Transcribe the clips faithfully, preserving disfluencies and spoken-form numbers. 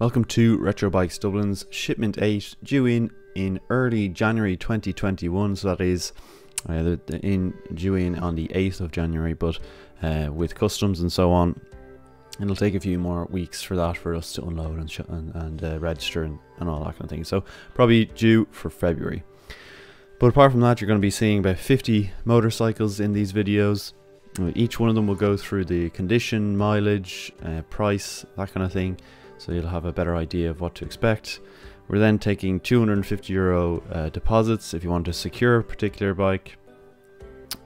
Welcome to Retro Bikes Dublin's Shipment eight, due in in early January twenty twenty-one, so that is uh, in due in on the eighth of January, but uh, with customs and so on, it'll take a few more weeks for that for us to unload and, sh and, and uh, register and, and all that kind of thing, so probably due for February. But apart from that, you're going to be seeing about fifty motorcycles in these videos. Each one of them will go through the condition, mileage, uh, price, that kind of thing, so you'll have a better idea of what to expect. We're then taking two hundred fifty euro uh, deposits if you want to secure a particular bike.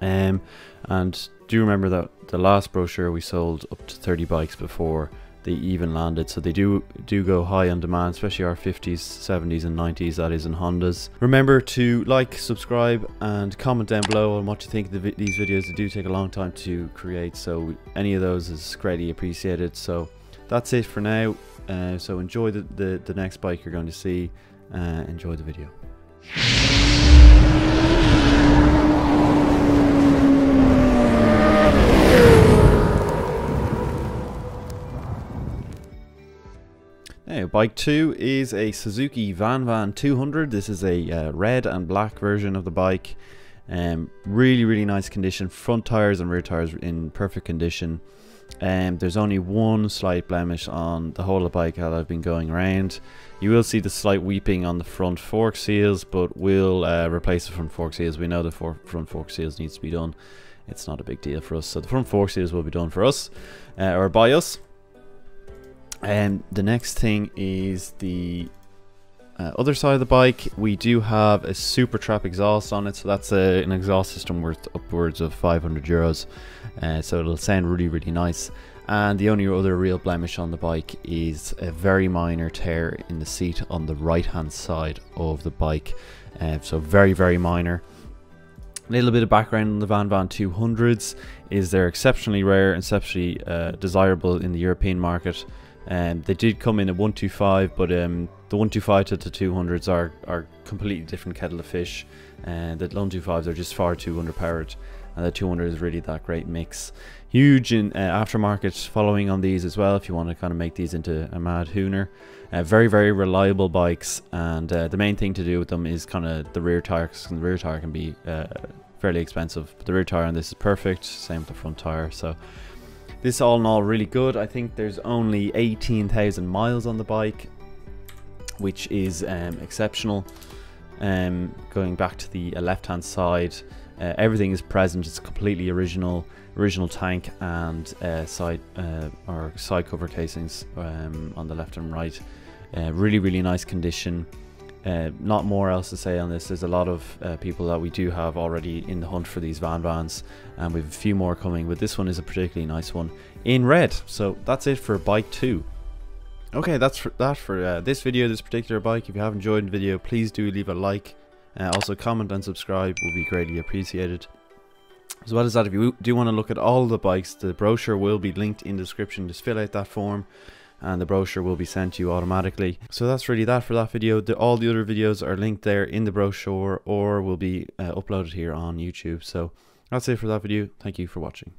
Um, and do remember that the last brochure we sold up to thirty bikes before they even landed, so they do do go high on demand, especially our fifties, seventies and nineties, that is in Hondas. Remember to like, subscribe and comment down below on what you think of the vi these videos. They do take a long time to create, so any of those is greatly appreciated. So that's it for now, uh, so enjoy the, the, the next bike you're going to see, uh, enjoy the video. Now, bike two is a Suzuki Van Van two hundred. This is a uh, red and black version of the bike. Um, really, really nice condition. Front tires and rear tires in perfect condition. Um, there's only one slight blemish on the whole of the bike that I've been going around. You will see the slight weeping on the front fork seals, but we'll uh, replace the front fork seals. We know the for front fork seals needs to be done. It's not a big deal for us. So the front fork seals will be done for us, uh, or by us. And um, the next thing is the uh, other side of the bike. We do have a SuperTrap exhaust on it, so that's a, an exhaust system worth upwards of five hundred euros. Uh, so it'll sound really, really nice. And the only other real blemish on the bike is a very minor tear in the seat on the right-hand side of the bike. Uh, so very, very minor. A little bit of background on the Van Van two hundreds is they're exceptionally rare, exceptionally uh, desirable in the European market. And um, they did come in at one twenty-five, but um, the one twenty-five to the two hundreds are are completely different kettle of fish, and uh, the one twenty-fives are just far too underpowered, and the two hundred is really that great mix. Huge in uh, aftermarket following on these as well, if you want to kind of make these into a mad hooner. Uh, very, very reliable bikes, and uh, the main thing to do with them is kind of the rear tire, because the rear tire can be uh, fairly expensive, but the rear tire on this is perfect, same with the front tire. So this all in all really good. I think there's only eighteen thousand miles on the bike, which is um, exceptional. Um, going back to the uh, left-hand side, uh, everything is present. It's completely original, original tank and uh, side uh, or side cover casings um, on the left and right. Uh, really, really nice condition. Uh, not more else to say on this. There's a lot of uh, people that we do have already in the hunt for these Van Vans, and we have a few more coming, but this one is a particularly nice one in red. So that's it for bike two. Okay, that's for that for uh, this video, this particular bike. If you have enjoyed the video, please do leave a like. Uh, also comment and subscribe will be greatly appreciated. As well as that, if you do want to look at all the bikes, the brochure will be linked in the description. Just fill out that form and the brochure will be sent to you automatically. So that's really that for that video. The, all the other videos are linked there in the brochure or will be uh, uploaded here on YouTube. So that's it for that video. Thank you for watching.